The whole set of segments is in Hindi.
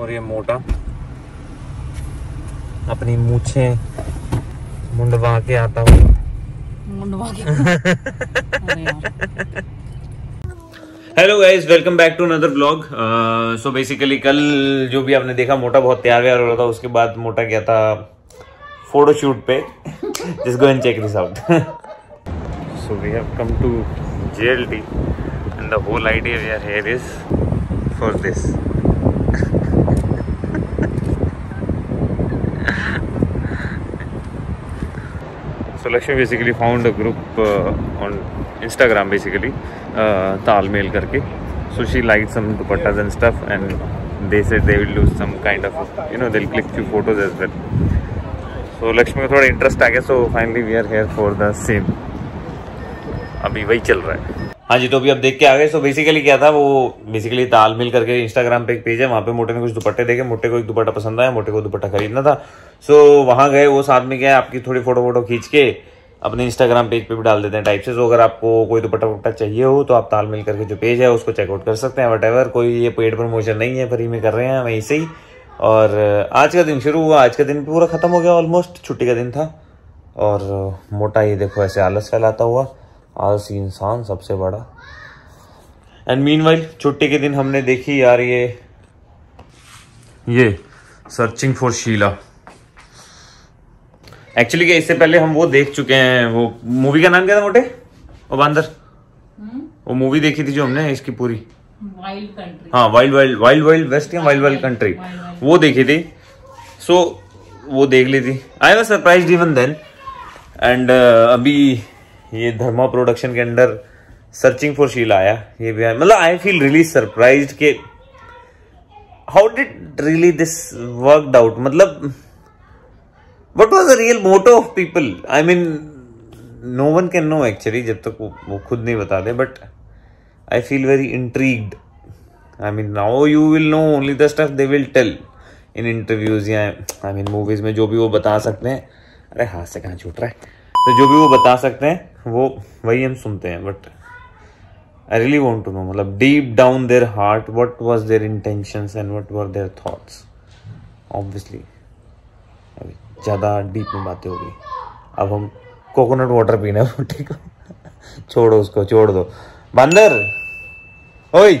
और ये मोटा अपनी मूछें मुंडवा के आता हूँ। Hello guys, welcome back to another vlog. So basically कल जो भी आपने देखा, मोटा बहुत तैयार व्यार हो रहा था। उसके बाद मोटा गया था फोटोशूट पे। Just go and check this out. So we have come to JLT and the whole idea we are here is for this. So Laxmi basically found a group on Instagram, basically तालमेल करके. So she liked some dupattas and stuff, and they said they will do some kind of, you know, they'll click few photos as well. So Laxmi को थोड़ा interest आ गया, so finally we are here for the same. अभी वही चल रहा है। हाँ जी, तो अभी आप देख के आ गए। सो बेसिकली क्या था, वो बेसिकली तालमेल करके इंस्टाग्राम पे एक पेज है, वहाँ पे मोटे ने कुछ दुपट्टे देखे। मोटे को एक दुपट्टा पसंद आया, मोटे को दुपट्टा खरीदना था। सो वहाँ गए, वो साथ में क्या है, आपकी थोड़ी फोटो वोटो खींच के अपने इंस्टाग्राम पेज पे भी डाल देते हैं टाइप से। सो अगर आपको कोई दुपट्टा वुपट्टा चाहिए हो तो आप तालमेल करके जो पेज है उसको चेकआउट कर सकते हैं। वट एवर, कोई ये पेड प्रमोशन नहीं है, फ्री में कर रहे हैं वहीं से ही। और आज का दिन शुरू हुआ, आज का दिन पूरा खत्म हो गया ऑलमोस्ट। छुट्टी का दिन था। और मोटा ये देखो ऐसे आलस फैलाता हुआ, आलसी इंसान सबसे बड़ा। एंड मीनवाइल छुट्टी के दिन हमने देखी यार ये सर्चिंग फॉर शीला। एक्चुअली क्या, इससे पहले हम वो देख चुके हैं। वो मूवी का नाम क्या था मोटे? और बांदर, वो मूवी देखी थी जो हमने इसकी पूरी वाइल्ड कंट्री। हाँ, वाइल्ड वाइल्ड कंट्री वो देखी थी। सो वो देख ली थी। I was surprised even then. And अभी ये धर्मा प्रोडक्शन के अंडर सर्चिंग फॉर शीला आया। ये भी मतलब आई फील रियली सरप्राइज्ड के how did really this worked out. मतलब what was the real motive of people? I mean no one can know actually, जब तक वो खुद नहीं बता दे। But I feel very intrigued. I mean now you will know only the stuff they will tell in interviews या आई मीन मूवीज में जो भी वो बता सकते हैं। अरे हाथ से कहाँ छूट रहा है। तो जो भी वो बता सकते हैं वो वही हम सुनते हैं। But I really want to know, मतलब deep down their heart, what was their intentions and what were their thoughts. Obviously अभी ज़्यादा डीप में बातें होगी। अब हम कोकोनट वाटर पीना है मोटे को। छोड़ो उसको, छोड़ दो। बंदर, ओए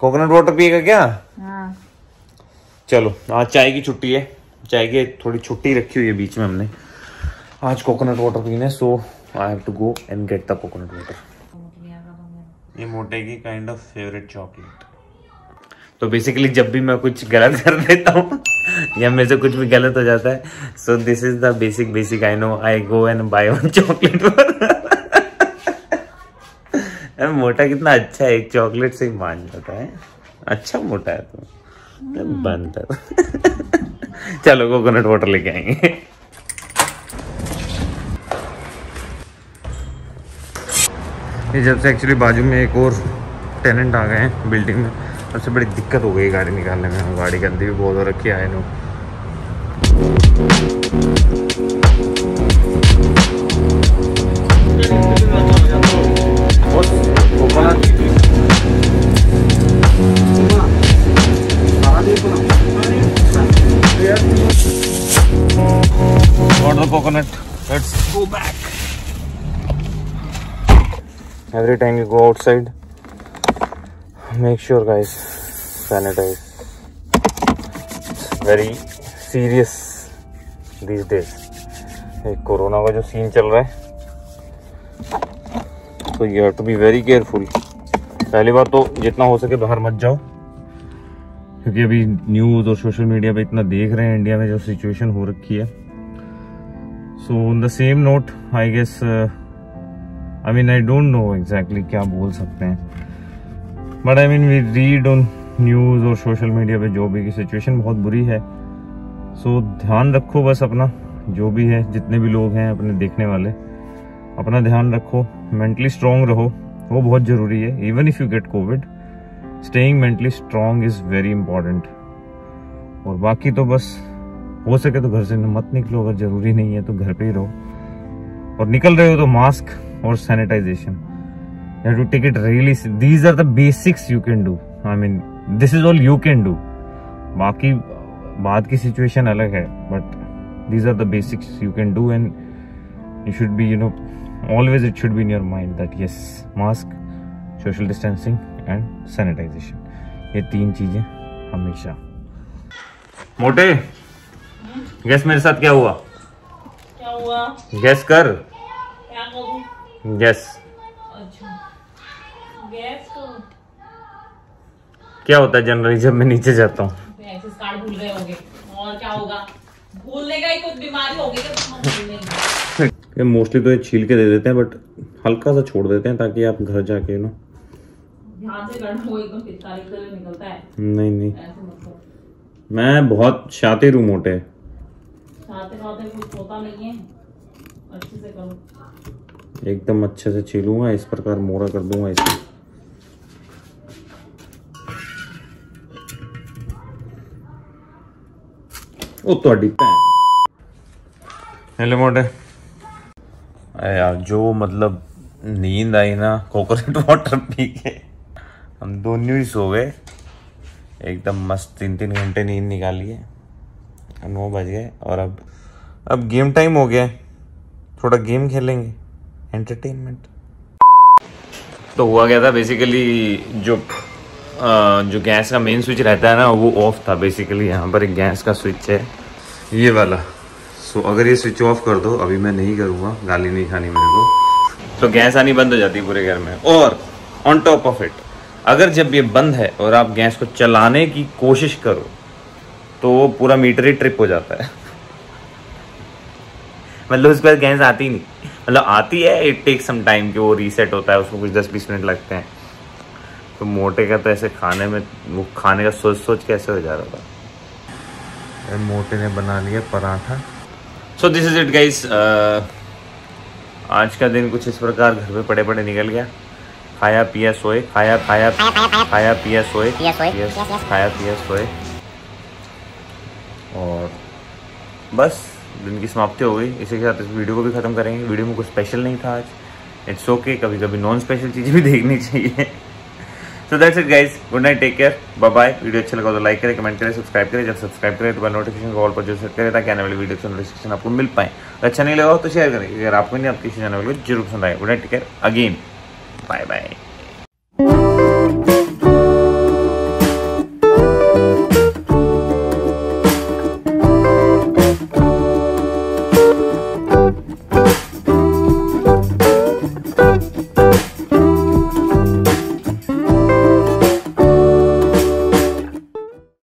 कोकोनट वाटर पिएगा क्या? हाँ। चलो, आज चाय की छुट्टी है। चाय की थोड़ी छुट्टी रखी हुई है बीच में हमने। आज कोकोनट वाटर पीने, so I have to go and get the coconut water. ये मोटे की काइंड ऑफ फेवरेट चॉकलेट। तो बेसिकली जब भी मैं कुछ गलत कर देता हूँ या मेरे से कुछ भी गलत हो जाता है, so this is the basic I know. I go and buy one chocolate पर। मोटा कितना अच्छा है, एक चॉकलेट से ही मान जाता है। अच्छा मोटा है तो बंद कर। चलो कोकोनट वाटर लेके आएंगे। ये जब से एक्चुअली बाजू में एक और टेनेंट आ गए हैं बिल्डिंग में, सबसे बड़ी दिक्कत हो गई गाड़ी निकालने में। गाड़ी गंदी भी बहुत हो रखी है। No order coconut, let's go back. Every time you go outside, make sure guys, sanitize. Very serious these days. एक कोरोना का जो सीन चल रहा है, so you have to be very careful. पहली बार तो जितना हो सके बाहर मत जाओ, क्योंकि अभी न्यूज़ और सोशल मीडिया पे इतना देख रहे हैं इंडिया में जो सिचुएशन हो रखी है। So on the same note, I guess. I mean I don't know exactly क्या बोल सकते हैं, but I mean we read on news और सोशल मीडिया पे जो भी की सिचुएशन बहुत बुरी है। सो ध्यान रखो बस अपना, जो भी है, जितने भी लोग हैं अपने देखने वाले, अपना ध्यान रखो। मेंटली स्ट्रांग रहो, वो बहुत ज़रूरी है। Even if you get COVID, staying mentally strong is very important. और बाकी तो बस हो सके तो घर से मत निकलो। अगर ज़रूरी नहीं है तो घर पर ही रहो, और निकल रहे हो तो मास्क और sanitization. You have to take it really. These are the basics you can do. I mean this is all you can do. बाकी बाद की सिचुएशन अलग है, but these are the basics you can do and you should be, you know, always it should be in your mind that yes, mask, social distancing and sanitization, ये तीन चीजें हमेशा। मोटे गैस मेरे साथ क्या हुआ? क्या हुआ? गैस कर। क्या करूं? गैस। अच्छा, गैस करूं? क्या होता है जनरली जब मैं नीचे जाता हूँ? एक्सेस कार्ड भूल गए होंगे और क्या होगा, भूलने का ही कुछ बीमारी होगी क्या? मोस्टली तो ये छील के दे देते हैं, बट हल्का सा छोड़ देते हैं ताकि आप घर जाके ना ध्यान से करना हो, एकदम पिचकारी कलर निकलता है। नहीं नहीं, मैं बहुत शातिर हूं मोटे, शातिर कुछ होता नहीं है, अच्छे से करो, एकदम अच्छे से छीलूंगा, इस प्रकार मोड़ा कर दूंगा इसे। ओ तोड़ी पैन। हेलो मोटे, अरे यार जो मतलब नींद आई ना कोकोनट वाटर पी के, हम दोनों ही सो गए एकदम मस्त, 3-3 घंटे नींद निकाली है। 9 बज गए और अब गेम टाइम हो गया है, थोड़ा गेम खेलेंगे, एंटरटेनमेंट। तो हुआ क्या था बेसिकली, जो गैस का मेन स्विच रहता है ना वो ऑफ था। बेसिकली यहाँ पर एक गैस का स्विच है ये वाला, सो अगर ये स्विच ऑफ कर दो, अभी मैं नहीं करूँगा, गाली नहीं खानी मेरे को, तो गैस आनी बंद हो जाती है पूरे घर में। और ऑन टॉप ऑफ इट, अगर जब ये बंद है और आप गैस को चलाने की कोशिश करो तो पूरा मीटर ही ट्रिप हो जाता है। मतलब उसके बाद गैस आती नहीं, मतलब आती है, इट टेक्स सम टाइम कि वो रीसेट होता है, उसको कुछ 10-20 मिनट लगते हैं। तो मोटे का तो ऐसे खाने में, वो खाने का सोच कैसे हो जा रहा था। मोटे ने बना लिया paratha. So this is it guys, आज का दिन कुछ इस प्रकार घर पे पड़े पड़े निकल गया। खाया पिया सोए, खाया खाया खाया पिया सोए, खाया पिया सोए, और बस दिन की समाप्ति हो गई। इसी के साथ इस वीडियो को भी ख़त्म करेंगे। वीडियो में कुछ स्पेशल नहीं था आज, इट्स ओके, कभी कभी नॉन स्पेशल चीज़ें भी देखनी चाहिए। सो that's it guys, good night, take care, bye bye. Video अच्छा लगा तो लाइक करें, कमेंट करें, सब्सक्राइब करें। जब सब्सक्राइब करें तो बेल नोटिफिकेशन कॉल पर जो सेट करें ताकि आने वाली वीडियो से नोटिफिकेशन आपको मिल पाए। अच्छा नहीं लगा तो शेयर करें, अगर आपको नहीं आपके चैनल को जरूर पसंद आए। Good night, take care, again bye bye.